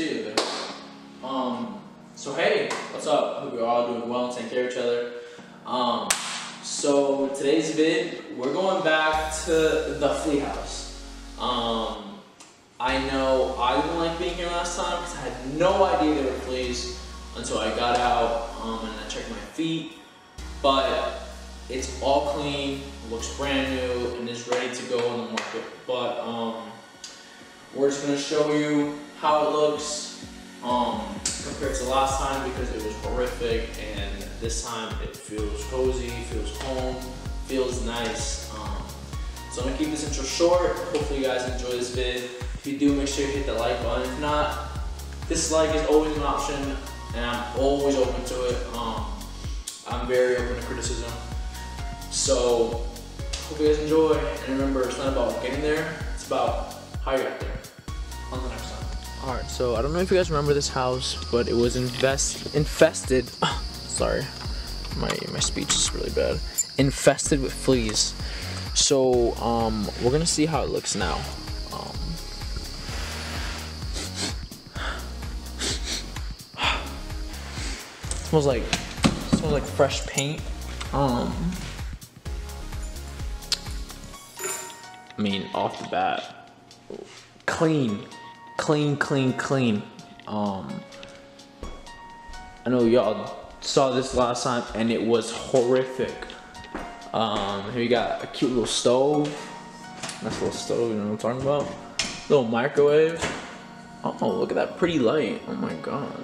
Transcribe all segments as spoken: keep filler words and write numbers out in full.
see you there. Um, so hey, what's up? I hope you're all doing well and taking care of each other. Um, so today's vid, we're going back to the flea house. Um, I know I didn't like being here last time because I had no idea there were fleas until I got out um, and I checked my feet. But it's all clean, looks brand new, and is ready to go on the market. But um, we're just gonna show you how it looks um, compared to last time because it was horrific, and this time it feels cozy, feels home, feels nice. Um, so I'm gonna keep this intro short. Hopefully you guys enjoy this vid. If you do, make sure you hit the like button. If not, dislike is always an option, and I'm always open to it. Um, I'm very open to criticism. So, hope you guys enjoy, and remember, it's not about getting there, it's about how you got there. On the next time. Alright, so I don't know if you guys remember this house, but it was invest infested, sorry, my, my speech is really bad, infested with fleas. So, um, we're gonna see how it looks now. Um, it smells like, it smells like fresh paint. Um. I mean, off the bat, clean, clean, clean, clean. Um, I know y'all saw this last time, and it was horrific. Um, here you got a cute little stove. Nice little stove, you know what I'm talking about? Little microwave. Oh, look at that pretty light. Oh my god.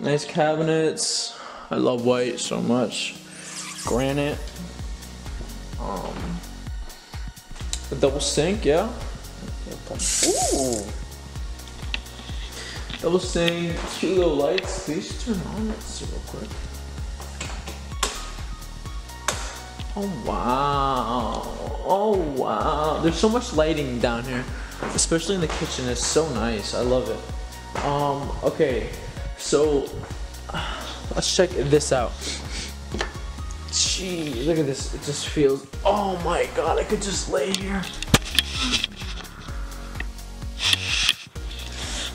Nice cabinets. I love white so much. Granite. Um. A double sink, yeah. Ooh. Double sink, cute little lights. These should turn on. Let's see real quick. Oh wow! Oh wow! There's so much lighting down here, especially in the kitchen. It's so nice. I love it. Um. Okay. So let's check this out. Jeez, look at this, it just feels, oh my god, I could just lay here.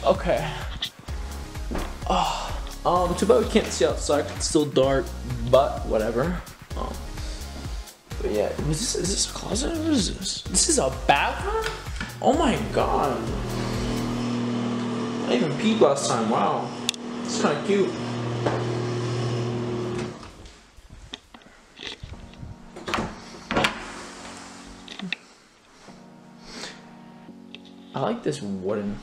Okay. Oh, um, too bad we can't see outside, it's still dark, but whatever. Um, but yeah, is this, is this a closet? What is this? This is a bathroom? Oh my god. I even peed last time, wow. It's kinda cute. I like this wooden,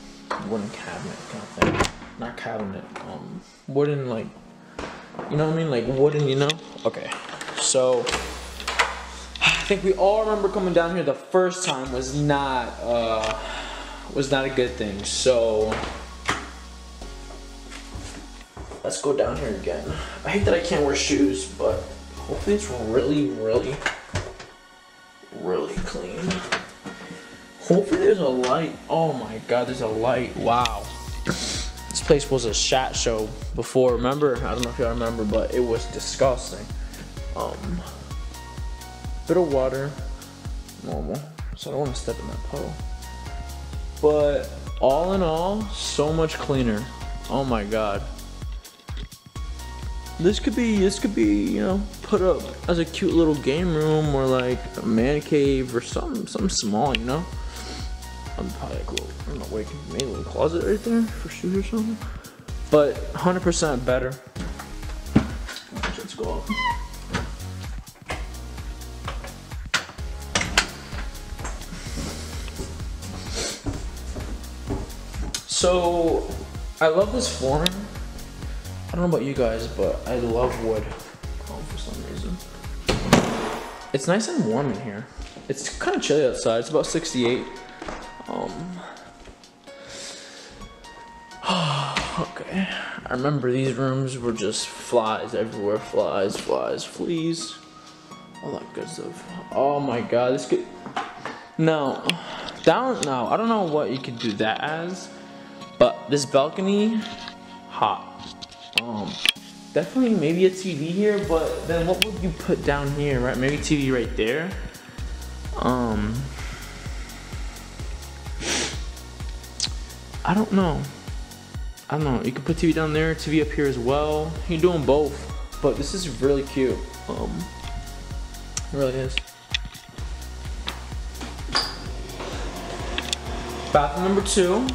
wooden cabinet kind of thing. Not cabinet, um, wooden, like, you know what I mean? Like wooden, you know? Okay, so, I think we all remember coming down here the first time was not, uh, was not a good thing. So, let's go down here again. I hate that I can't wear shoes, but hopefully it's really, really, really clean. Hopefully there's a light. Oh my god, there's a light. Wow. This place was a shat show before, remember? I don't know if y'all remember, but it was disgusting. Um, bit of water. Normal. So I don't want to step in that puddle. But all in all, so much cleaner. Oh my god. This could be, this could be, you know, put up as a cute little game room or like a man cave or something, something small, you know? I'm probably like, well, I don't know, wait, maybe a little closet right there for shoes or something. But one hundred percent better. Let's go up. So, I love this flooring. I don't know about you guys, but I love wood um, for some reason. It's nice and warm in here. It's kind of chilly outside. It's about sixty-eight. Um, okay. I remember these rooms were just flies everywhere. Flies, flies, fleas. All that good stuff. Oh my god, this could... No. Down, no. I don't know what you could do that as, but this balcony, hot. Um, definitely maybe a T V here, but then what would you put down here, right? Maybe T V right there. Um, I don't know. I don't know. You can put T V down there, T V up here as well. You're doing both, but this is really cute. Um, it really is. Bathroom number two.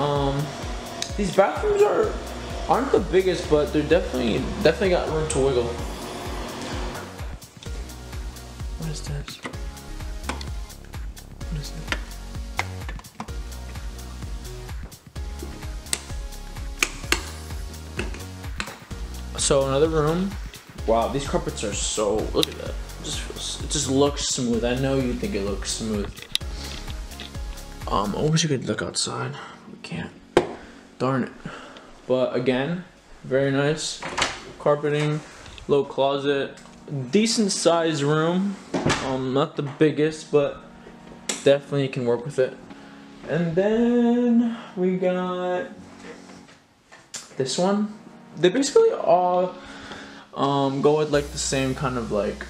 Um, these bathrooms are aren't the biggest, but they're definitely definitely got room to wiggle. What is this? What is this? So another room. Wow, these carpets are so, look at that. It just feels, it just looks smooth. I know you think it looks smooth. Um, I wish you could look outside. We can't. Darn it. But again, very nice carpeting, low closet, decent sized room. Um, not the biggest, but definitely can work with it. And then we got this one. They basically all um, go with like the same kind of like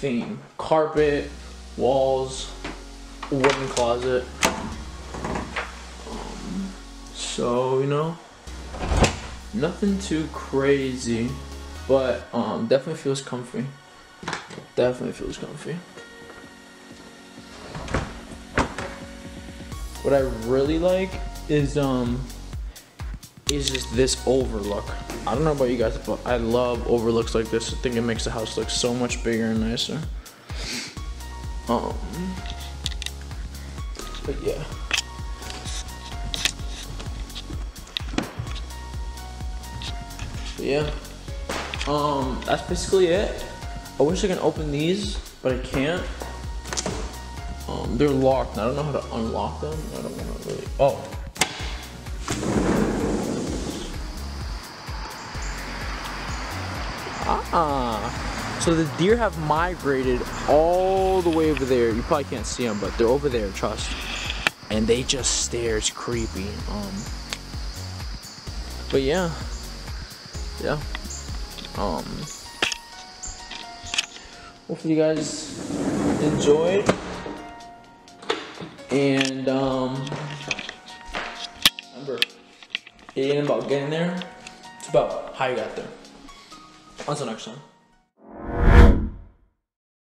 theme. Carpet, walls, wooden closet. Um, so, you know, nothing too crazy, but um, definitely feels comfy. Definitely feels comfy. What I really like is um. is just this overlook. I don't know about you guys, but I love overlooks like this. I think it makes the house look so much bigger and nicer. Um, but yeah. But yeah. Um, that's basically it. I wish I can open these, but I can't. Um, they're locked, and I don't know how to unlock them. I don't want to really. Oh. Uh-uh. So the deer have migrated all the way over there. You probably can't see them, but they're over there, trust. And they just stare, it's creepy. Um, but yeah, yeah. Um, hopefully you guys enjoyed. And um, remember, it ain't about getting there, it's about how you got there. Until next time.